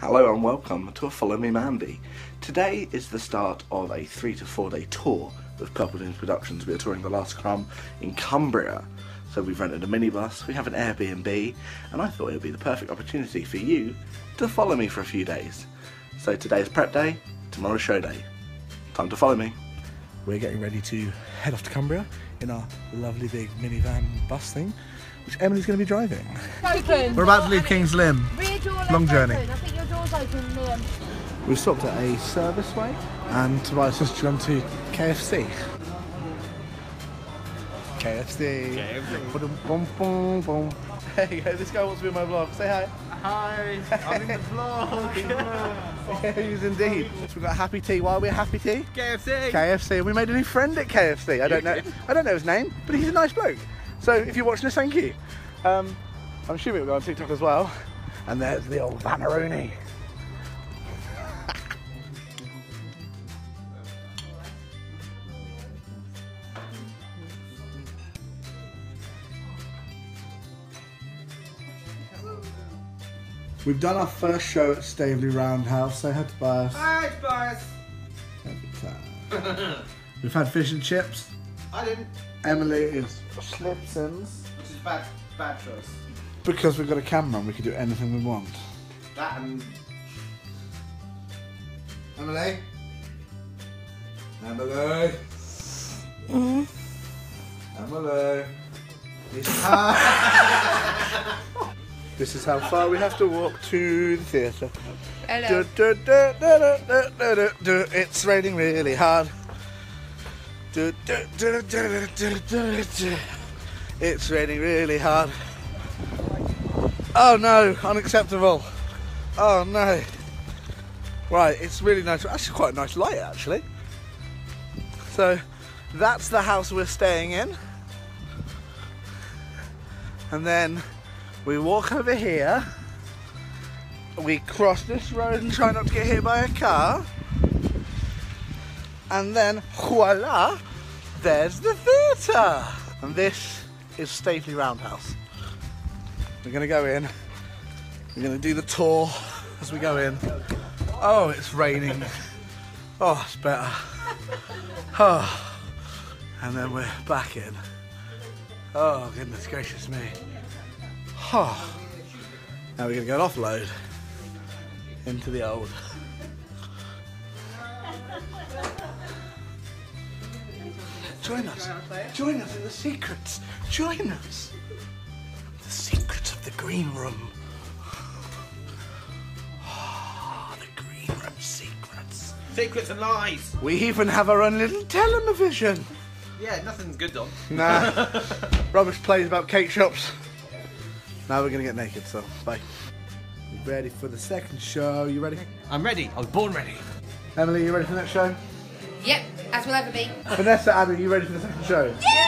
Hello and welcome to a Follow Me Mandy. Today is the start of a 3 to 4 day tour with Purple Dreams Productions. We are touring The Last Crumb in Cumbria. So we've rented a minibus, we have an Airbnb, and I thought it would be the perfect opportunity for you to follow me for a few days. So today's prep day, tomorrow's show day. Time to follow me. We're getting ready to head off to Cumbria in our lovely big minivan bus thing, which Emily's going to be driving. Open. We're about to leave King's Lynn. Long journey. Open. I think your door's open, Liam. We've stopped at a service way and Tobias has gone to KFC. KFC. KFC. There you go, this guy wants to be in my vlog. Say hi. Hi, I'm in the vlog. Yeah, he was indeed. So we've got Happy Tea. Why are we at Happy Tea? KFC. KFC. We made a new friend at KFC. I don't know his name, but he's a nice bloke. So if you're watching this, thank you. I'm assuming we're going on TikTok as well. And there's the old Vanaroonie. We've done our first show at Staveley Roundhouse. Say hi to Tobias. Hi, Tobias. We've had fish and chips. I didn't. Emily is Schnipsons. Which is bad choice. Because we've got a camera and we can do anything we want. That and... Emily? Mm. Emily? This is how far we have to walk to the theatre. Hello. It's raining really hard. It's raining really hard. Oh no, unacceptable. Oh no. Right, it's really nice. Actually, quite a nice light, actually. So, that's the house we're staying in. And then we walk over here. We cross this road and try not to get hit by a car. And then, voila, there's the theatre. And this is Staveley Roundhouse. We're going to go in, we're going to do the tour as we go in. Oh, it's raining. Oh, it's better. Oh, and then we're back in. Oh, goodness gracious me. Oh. Now we're going to go offload into the old. Join us in the secrets. Join us. The secrets of the green room. Oh, the green room secrets. Secrets and lies. We even have our own little television. Yeah, nothing's good done. Nah. Rubbish plays about cake shops. Now we're gonna get naked, so bye. You ready for the second show? You ready? I'm ready. I was born ready. Emily, you ready for the next show? Yep, as will ever be. Vanessa, Anna, you ready for the second show? Yeah!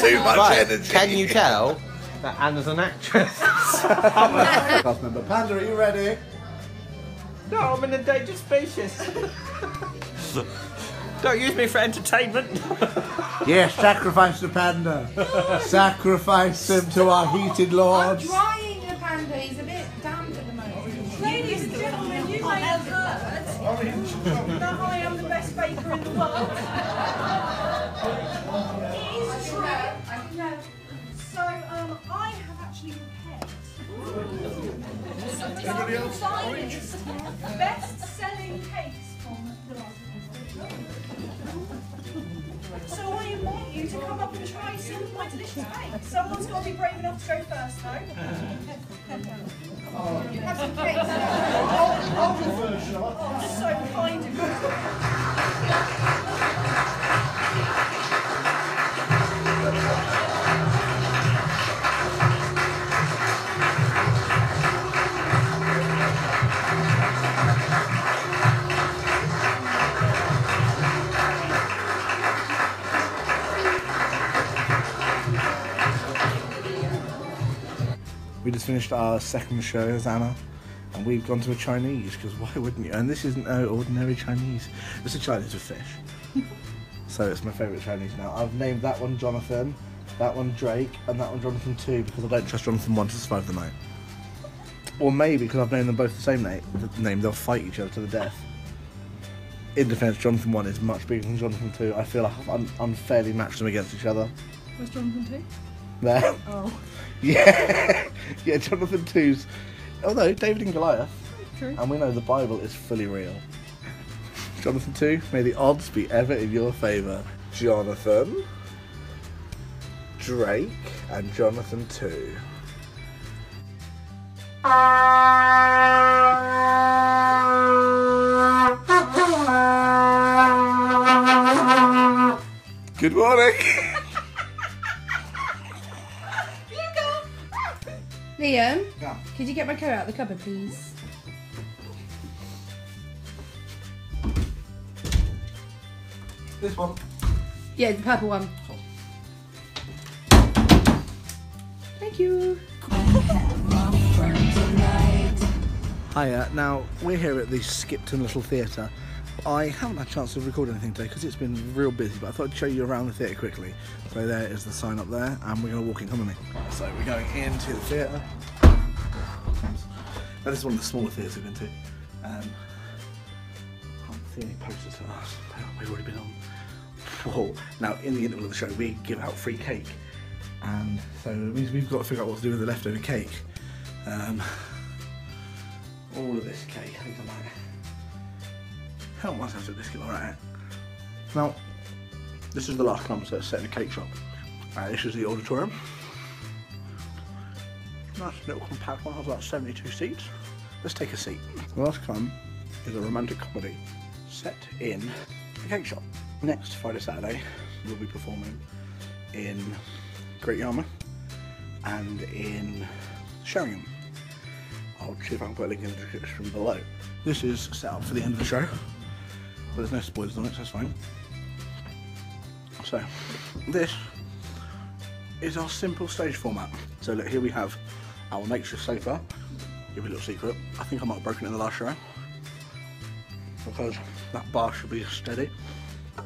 Too much energy. Can you tell that Anna's an actress? Cast member Panda, are you ready? No, I'm in a dangerous species. Don't use me for entertainment. Yes, sacrifice the panda. Sacrifice him to our heated lords. I'm trying the panda, he's a bit damp at the moment. Ladies and gentlemen, you may have heard that I am the best baker in the world. I have actually prepared some best-selling cakes from The Last Crumb. So I invite you to come up and try some of my delicious cakes. Someone's got to be brave enough to go first, though. Have some cakes. Oh, so kind of you. We just finished our second show as Anna, and we've gone to a Chinese, because why wouldn't you? And this isn't no ordinary Chinese. It's a Chinese with fish. So it's my favourite Chinese now. I've named that one Jonathan, that one Drake, and that one Jonathan 2, because I don't trust Jonathan 1 to survive the night. Or maybe, because I've known them both the same name, they'll fight each other to the death. In defence, Jonathan 1 is much bigger than Jonathan 2. I feel I've unfairly matched them against each other. Where's Jonathan 2? There. Oh. Yeah. Yeah, Jonathan 2's... Although, David and Goliath. True. And we know the Bible is fully real. Jonathan 2, may the odds be ever in your favour. Jonathan, Drake, and Jonathan 2. Good morning. Liam, yeah. Could you get my coat out of the cupboard, please? This one? Yeah, the purple one. Cool. Thank you. Hiya, now we're here at the Skipton Little Theatre. I haven't had a chance to record anything today because it's been real busy, but I thought I'd show you around the theatre quickly. So there is the sign up there, and we're going to walk in. Come with me. So we're going into the theatre. Now this is one of the smaller theatres we've been to. I can't see any posters for us. We've already been on. Whoa. Now in the interval of the show we give out free cake, and so it means we've got to figure out what to do with the leftover cake. All of this cake, I think I might help myself to this cake. Alright. Now, this is The Last Crumb, so it's set in a cake shop. This is the auditorium. Nice little compact one, has about 72 seats. Let's take a seat. The Last Crumb is a romantic comedy set in a cake shop. Next Friday, Saturday, we'll be performing in Great Yarmouth and in Sheringham. I'll see if I can put a link in the description below. This is set up for the end of the show, but there's no spoilers on it, so that's fine. So, this is our simple stage format. So look, here we have our makeshift sofa. Give you a little secret, I think I might have broken it in the last show, because that bar should be steady,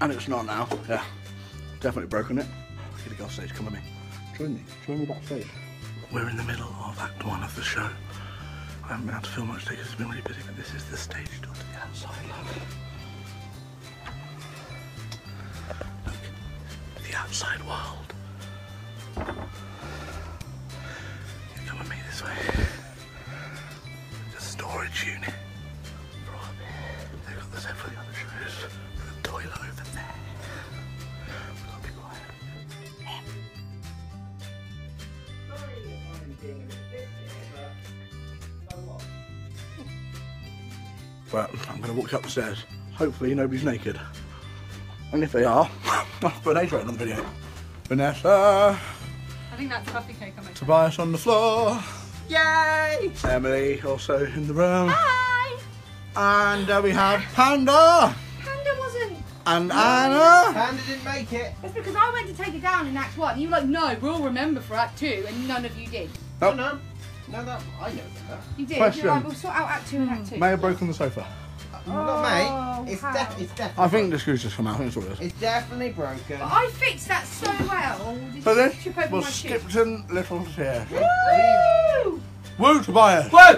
and it's not now. Yeah, definitely broken it. Get a girl stage, come with me. Join me backstage. We're in the middle of Act 1 of the show. I haven't been able to film much today because it's been really busy, but this is the stage door to the outside. Look, the outside world. You come with me this way. The storage unit. They've got the set for the other shows. The toilet over there. We've got to be quiet. Sorry if I'm being a bit busy, but... But I'm going to walk up the stairs. Hopefully nobody's naked. And if they are, I'll put an age rating on the video. Vanessa! I think that's coffee cake on my Tobias on the floor! Yay! Emily also in the room. Hi! And we have Panda! Panda wasn't! And no. Anna! Panda didn't make it! It's because I went to take it down in Act 1 and you were like, no, we'll remember for Act 2, and none of you did. Nope. No. No, that, I know that. You did. Question. You're like, we'll sort out Act 2 and Act 2. May have broken the sofa. Not me. It's definitely. I think the screws just come out. That's what it is. It's definitely broken. But I fixed that so well. So this was Skipton Little Theatre. Woo! Woo, Tobias! Woo!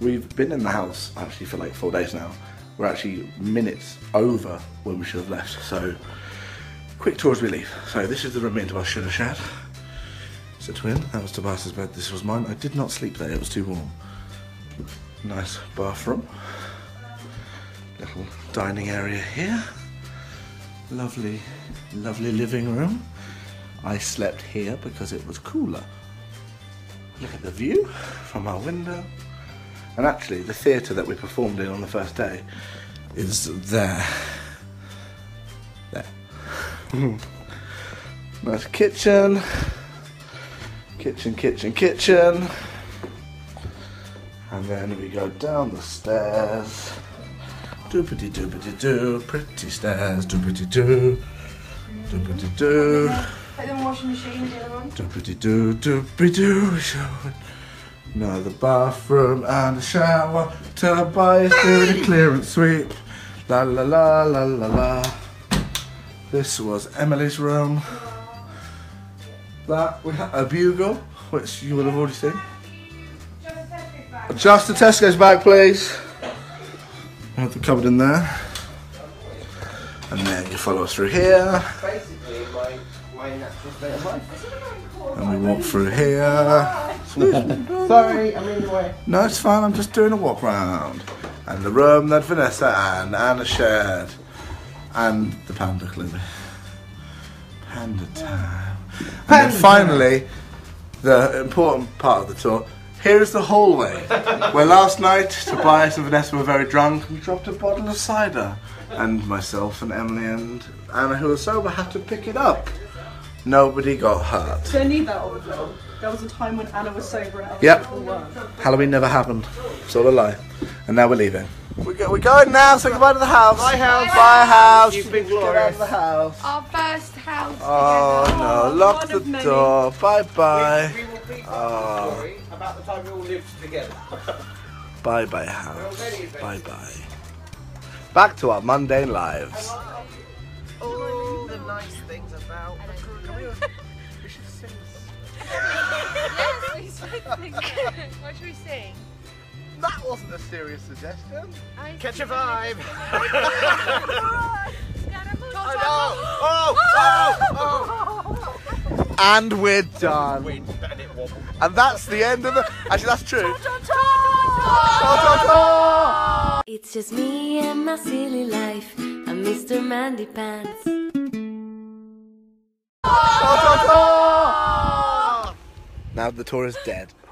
We've been in the house actually for like 4 days now. We're actually minutes over when we should have left. So quick tour as we leave. So this is the room me and Tobias should have shared. A twin. That was Tobias's bed, this was mine. I did not sleep there, it was too warm. Nice bathroom. Little dining area here. Lovely, lovely living room. I slept here because it was cooler. Look at the view from our window. And actually, the theatre that we performed in on the first day is there. There. Nice kitchen. Kitchen. And then we go down the stairs. Doopity doopity doo, pretty stairs, doopity doo. Doopity doo. Put them in the washing machine, the other one. Doopity doo, doopity doo, shower. Another bathroom and a shower. Tobias doing a clearance sweep. La la la la la la. This was Emily's room. That we had a bugle, which you will have already seen. Adjust the Tesco's bag, please. I'll have them covered in there. And then you follow us through here. Basically, my natural state of life. And we walk through here. Sorry, I'm in the way. No, it's fine, I'm just doing a walk round. And the room that Vanessa and Anna shared. And the panda clip. Panda time. And then finally, the important part of the tour. Here is the hallway, where last night Tobias and Vanessa were very drunk and dropped a bottle of cider. And myself and Emily and Anna, who were sober, had to pick it up. Nobody got hurt. Don't need that all the time. There was a time when Anna was sober and Halloween never happened. It's all a lie. And now we're leaving. We're going now, so goodbye to the house. Bye house. Bye house. You've been glorious. Our first house. Oh no, lock the door. Bye bye. We will be sorry about the time we all lived together. Bye bye house. Bye bye. Back to our mundane lives. All the nice things about we should sing. Yes, we should sing. What should we sing? That wasn't a serious suggestion. Catch a vibe. Oh. And we're done. And that's the end of the... Actually, that's true. It's just me and my silly life. I'm Mr. Mandy Pants. Now the tour is dead.